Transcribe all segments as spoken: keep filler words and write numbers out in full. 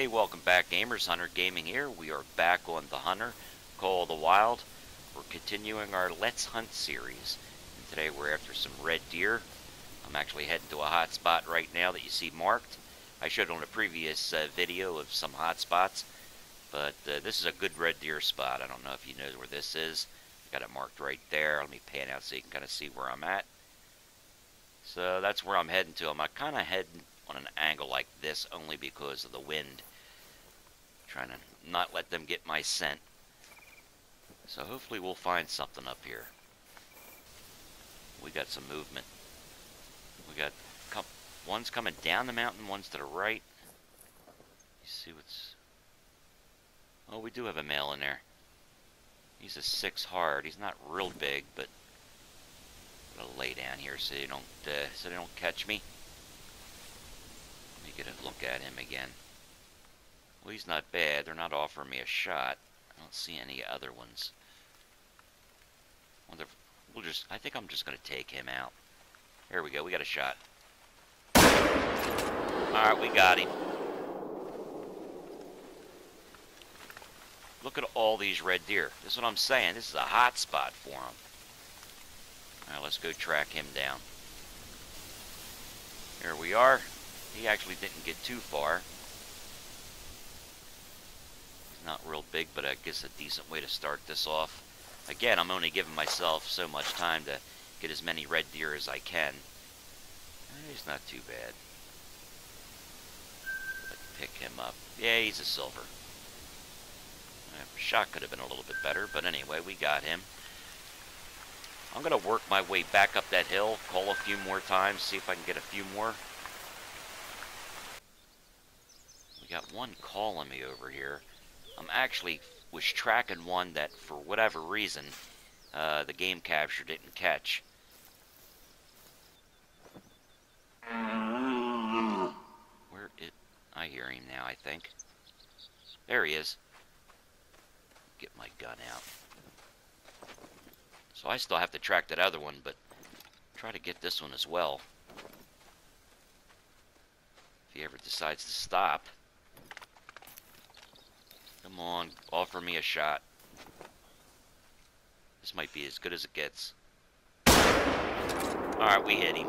Hey, welcome back gamers, Hunter Gaming here. We are back on the Hunter Call of the Wild. We're continuing our Let's Hunt series. And today we're after some red deer. I'm actually heading to a hot spot right now that you see marked. I showed on a previous uh, video of some hot spots, but uh, this is a good red deer spot. I don't know if you know where this is. I got it marked right there. Let me pan out so you can kind of see where I'm at. So that's where I'm heading to. I'm kind of heading on an angle like this only because of the wind. I'm trying to not let them get my scent. So hopefully we'll find something up here. We got some movement. We got one's coming down the mountain, one's to the right. You see what's... Oh, we do have a male in there. He's a six hard. He's not real big, but I'm gonna lay down here so they don't uh, so they don't catch me. Let me get a look at him again. Well, he's not bad. They're not offering me a shot. I don't see any other ones. Wonder if we'll just... I think I'm just going to take him out. Here we go. We got a shot. Alright, we got him. Look at all these red deer. This is what I'm saying. This is a hot spot for them. Alright, let's go track him down. Here we are. He actually didn't get too far. He's not real big, but I guess a decent way to start this off. Again, I'm only giving myself so much time to get as many red deer as I can. He's not too bad. Let's pick him up. Yeah, he's a silver. Shot could have been a little bit better, but anyway, we got him. I'm going to work my way back up that hill, call a few more times, see if I can get a few more. Got one calling me over here. I'm actually was tracking one that for whatever reason uh, the game capture didn't catch. Where it? I hear him now, I think. There he is. Get my gun out. So I still have to track that other one, but try to get this one as well. If he ever decides to stop. Come on, offer me a shot. This might be as good as it gets. Alright, we hit him.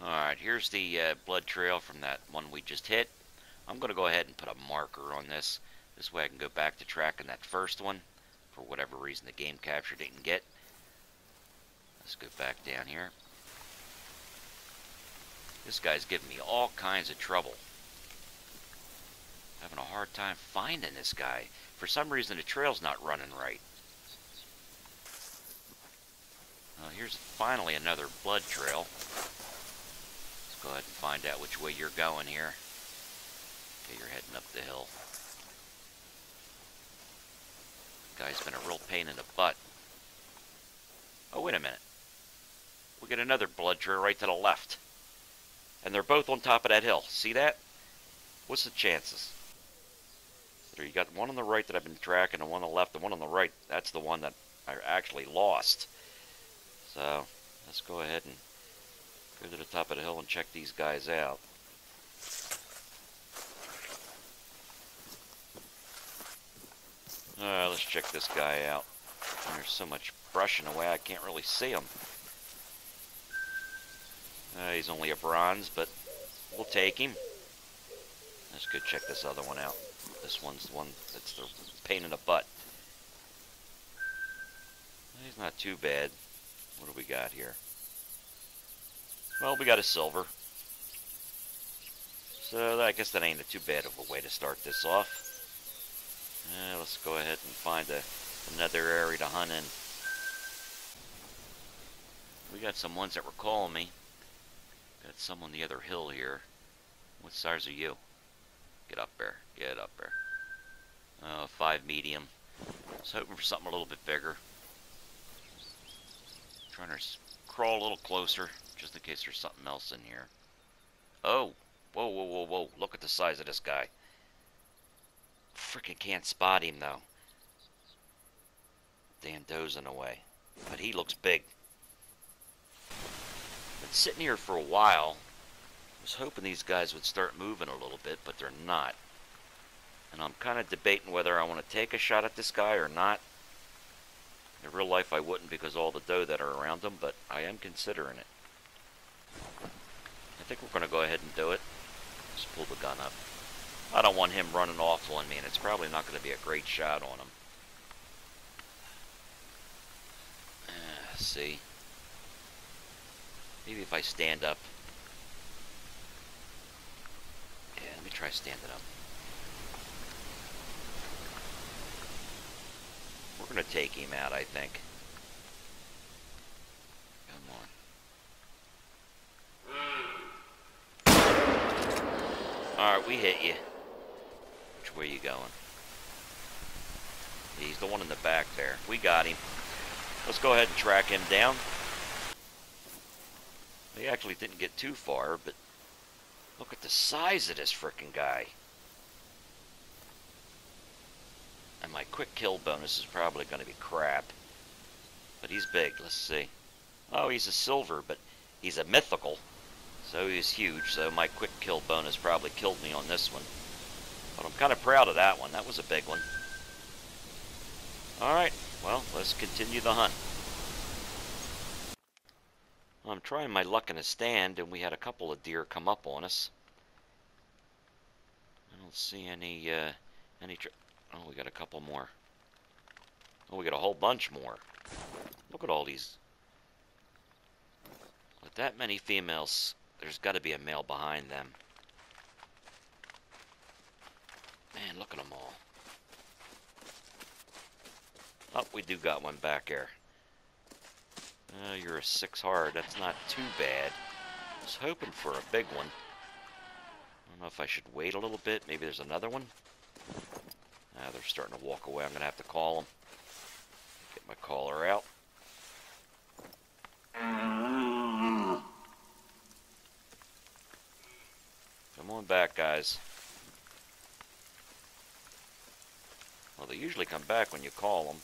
Alright, here's the uh, blood trail from that one we just hit. I'm going to go ahead and put a marker on this. This way I can go back to tracking that first one. For whatever reason the game capture didn't get. Let's go back down here. This guy's giving me all kinds of trouble. Having a hard time finding this guy. For some reason, the trail's not running right. Well, here's finally another blood trail. Let's go ahead and find out which way you're going here. Okay, you're heading up the hill. This guy's been a real pain in the butt. Oh, wait a minute. We get another blood trail right to the left. And they're both on top of that hill. See that? What's the chances? There, you got one on the right that I've been tracking, and one on the left, and one on the right. That's the one that I actually lost. So, let's go ahead and go to the top of the hill and check these guys out. Alright, let's check this guy out. There's so much brushing away, I can't really see him. Uh, he's only a bronze, but we'll take him. Let's go check this other one out. This one's the one that's the pain in the butt. He's not too bad. What do we got here? Well, we got a silver. So I guess that ain't a too bad of a way to start this off. Uh, let's go ahead and find a, another area to hunt in. We got some ones that were calling me. Got some on the other hill here. What size are you? Get up there. Get up there. Uh, five medium. I was hoping for something a little bit bigger. Trying to crawl a little closer, just in case there's something else in here. Oh! Whoa, whoa, whoa, whoa. Look at the size of this guy. Freaking can't spot him, though. Damn, dozing away. But he looks big. Been sitting here for a while. I was hoping these guys would start moving a little bit, but they're not. And I'm kind of debating whether I want to take a shot at this guy or not. In real life, I wouldn't because all the doe that are around them, but I am considering it. I think we're going to go ahead and do it. Just pull the gun up. I don't want him running off on me, and it's probably not going to be a great shot on him. Uh, see. Maybe if I stand up. Yeah, let me try standing up. We're going to take him out, I think. Come on. Alright, we hit you. Which way are you going? He's the one in the back there. We got him. Let's go ahead and track him down. He actually didn't get too far, but look at the size of this frickin' guy. And my quick kill bonus is probably going to be crap. But he's big. Let's see. Oh, he's a silver, but he's a mythical. So he's huge, so my quick kill bonus probably killed me on this one. But I'm kind of proud of that one. That was a big one. Alright, well, let's continue the hunt. I'm trying my luck in a stand, and we had a couple of deer come up on us. I don't see any, uh, any... Tr oh, we got a couple more. Oh, we got a whole bunch more. Look at all these. With that many females... There's got to be a male behind them. Man, look at them all. Oh, we do got one back there. Oh, you're a six hard. That's not too bad. I was hoping for a big one. I don't know if I should wait a little bit. Maybe there's another one. Ah, they're starting to walk away. I'm going to have to call them. Get my caller out. Come on back, guys. Well, they usually come back when you call them.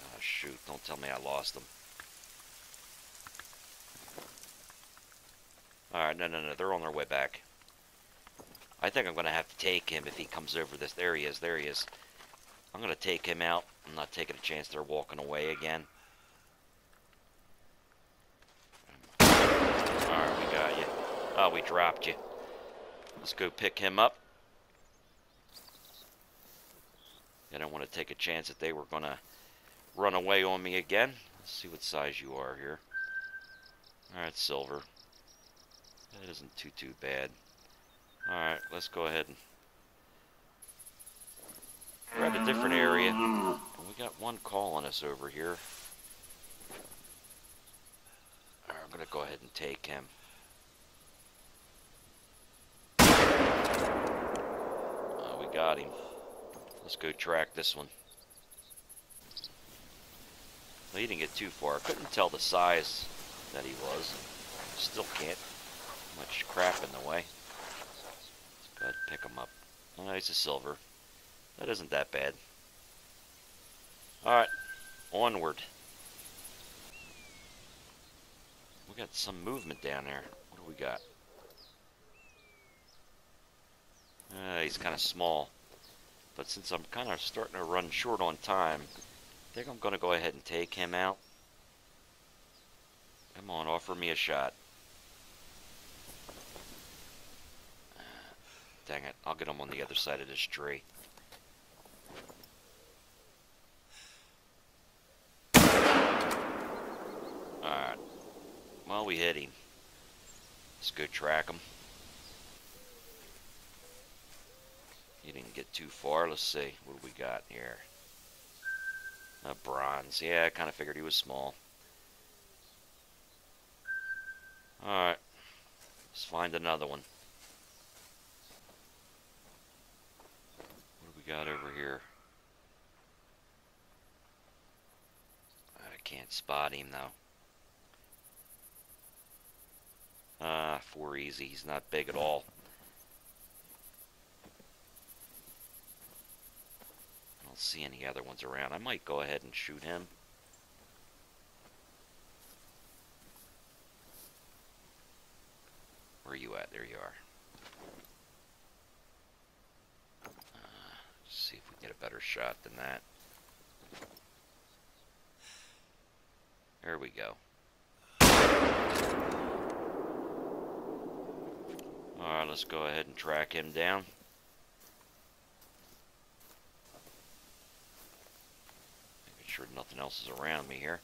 Oh, shoot. Don't tell me I lost them. Alright, no, no, no. They're on their way back. I think I'm going to have to take him if he comes over this. There he is. There he is. I'm going to take him out. I'm not taking a chance they're walking away again. Oh, we dropped you. Let's go pick him up. I don't want to take a chance that they were going to run away on me again. Let's see what size you are here. Alright, silver. That isn't too, too bad. Alright, let's go ahead and grab a different area. We got one calling us over here. Alright, I'm going to go ahead and take him. Got him. Let's go track this one. Well, he didn't get too far. I couldn't tell the size that he was. Still can't. Much crap in the way. Let's go ahead and pick him up. Oh, he's a silver. That isn't that bad. Alright. Onward. We got some movement down there. What do we got? Uh, he's kind of small, but since I'm kind of starting to run short on time, I think I'm going to go ahead and take him out. Come on, offer me a shot. Uh, dang it, I'll get him on the other side of this tree. Alright, well, we hit him. Let's go track him. You didn't get too far. Let's see. What do we got here? A bronze. Yeah, I kind of figured he was small. Alright. Let's find another one. What do we got over here? I can't spot him, though. Ah, four easy. He's not big at all. See any other ones around. I might go ahead and shoot him. are you at? There you are. Uh, let's see if we can get a better shot than that. There we go. Alright, let's go ahead and track him down. Making sure nothing else is around me here.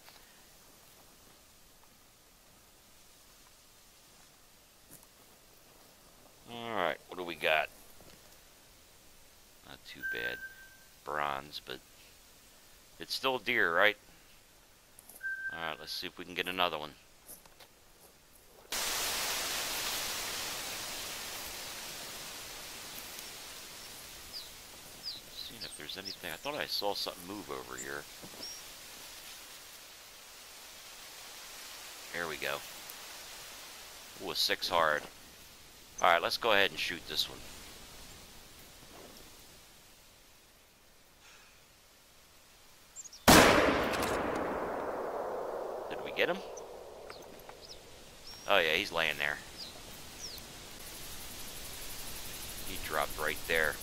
Alright, what do we got? Not too bad. Bronze, but it's still deer, right? Alright, let's see if we can get another one. Seeing if there's anything. I thought I saw something move over here. There we go. Ooh, a six hard. Alright, let's go ahead and shoot this one. Get him? Oh yeah, he's laying there. He dropped right there.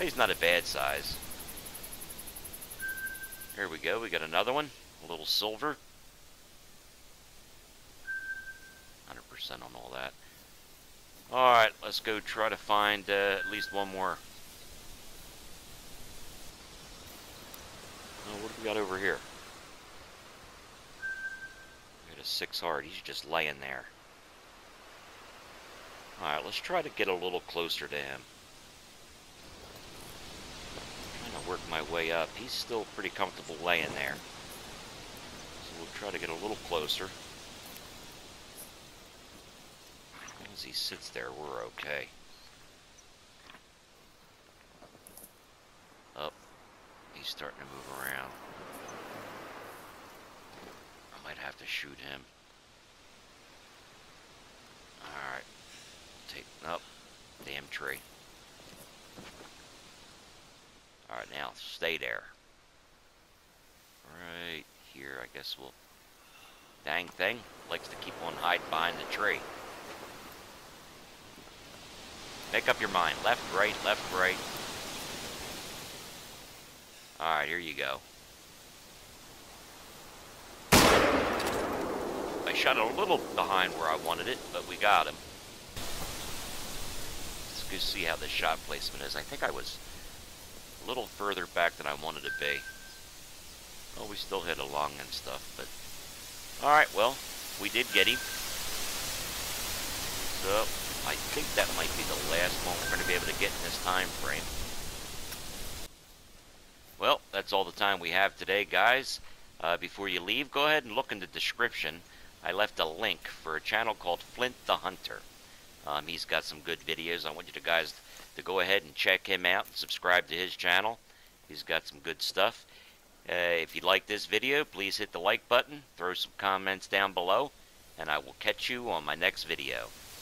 He's not a bad size. Here we go, we got another one. A little silver. one hundred percent on all that. Alright, let's go try to find uh, at least one more. Oh, what have we got over here? Six hard. He's just laying there. Alright, let's try to get a little closer to him. I'm trying to work my way up. He's still pretty comfortable laying there. So we'll try to get a little closer. As long as he sits there, we're okay. Up. He's starting to move around. Might have to shoot him. Alright. Take up. Oh, damn tree. Alright, now stay there. Right here, I guess we'll. Dang thing likes to keep on hiding behind the tree. Make up your mind. Left, right, left, right. Alright, here you go. I shot a little behind where I wanted it, but we got him. Let's go see how this shot placement is. I think I was a little further back than I wanted to be. Oh, well, we still hit along and stuff, but... Alright, well, we did get him. So, I think that might be the last one we're going to be able to get in this time frame. Well, that's all the time we have today, guys. Uh, before you leave, go ahead and look in the description. I left a link for a channel called Flint the Hunter. Um, he's got some good videos. I want you to guys to go ahead and check him out and subscribe to his channel. He's got some good stuff. Uh, if you like this video, please hit the like button, throw some comments down below, and I will catch you on my next video.